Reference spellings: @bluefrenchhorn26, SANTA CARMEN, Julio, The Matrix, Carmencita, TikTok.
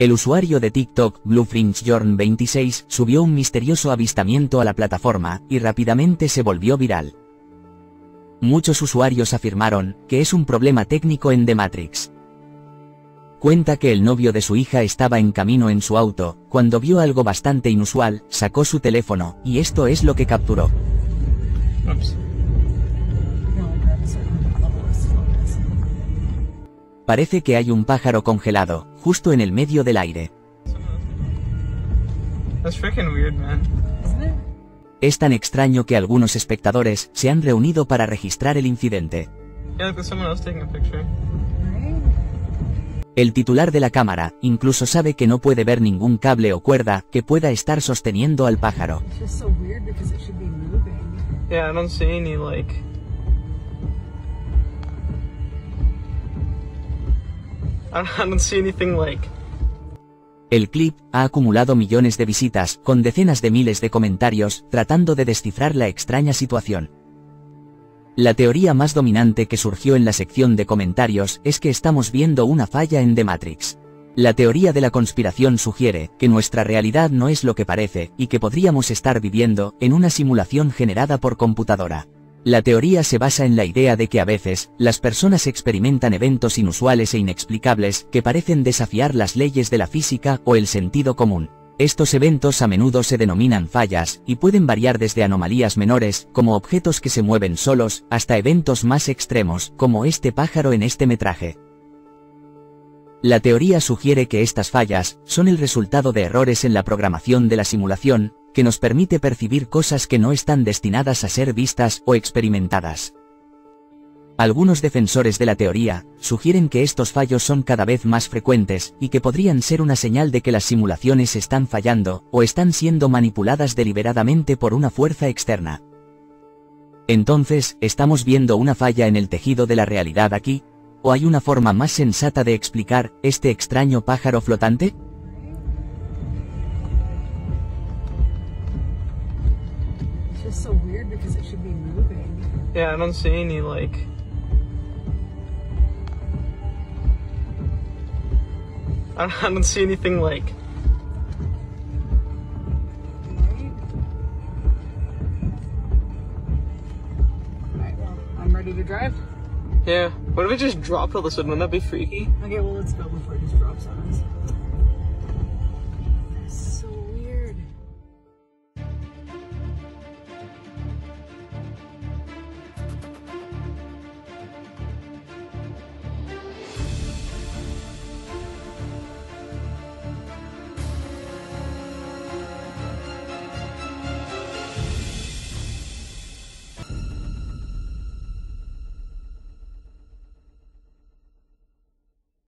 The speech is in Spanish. El usuario de TikTok @bluefrenchhorn26 subió un misterioso avistamiento a la plataforma y rápidamente se volvió viral. Muchos usuarios afirmaron que es un problema técnico en The Matrix. Cuenta que el novio de su hija estaba en camino en su auto, cuando vio algo bastante inusual, sacó su teléfono, y esto es lo que capturó. Oops. Parece que hay un pájaro congelado, justo en el medio del aire. That's freaking weird, man. Es tan extraño que algunos espectadores se han reunido para registrar el incidente. El titular de la cámara incluso sabe que no puede ver ningún cable o cuerda que pueda estar sosteniendo al pájaro. El clip ha acumulado millones de visitas, con decenas de miles de comentarios, tratando de descifrar la extraña situación. La teoría más dominante que surgió en la sección de comentarios es que estamos viendo una falla en The Matrix. La teoría de la conspiración sugiere que nuestra realidad no es lo que parece, y que podríamos estar viviendo en una simulación generada por computadora. La teoría se basa en la idea de que a veces, las personas experimentan eventos inusuales e inexplicables que parecen desafiar las leyes de la física o el sentido común. Estos eventos a menudo se denominan fallas, y pueden variar desde anomalías menores, como objetos que se mueven solos, hasta eventos más extremos, como este pájaro en este metraje. La teoría sugiere que estas fallas son el resultado de errores en la programación de la simulación, que nos permite percibir cosas que no están destinadas a ser vistas o experimentadas. Algunos defensores de la teoría sugieren que estos fallos son cada vez más frecuentes y que podrían ser una señal de que las simulaciones están fallando o están siendo manipuladas deliberadamente por una fuerza externa. Entonces, ¿estamos viendo una falla en el tejido de la realidad aquí? ¿O hay una forma más sensata de explicar este extraño pájaro flotante? Yeah, what if it just dropped all of a sudden? Wouldn't that be freaky? Okay, well, let's go before it just drops on us.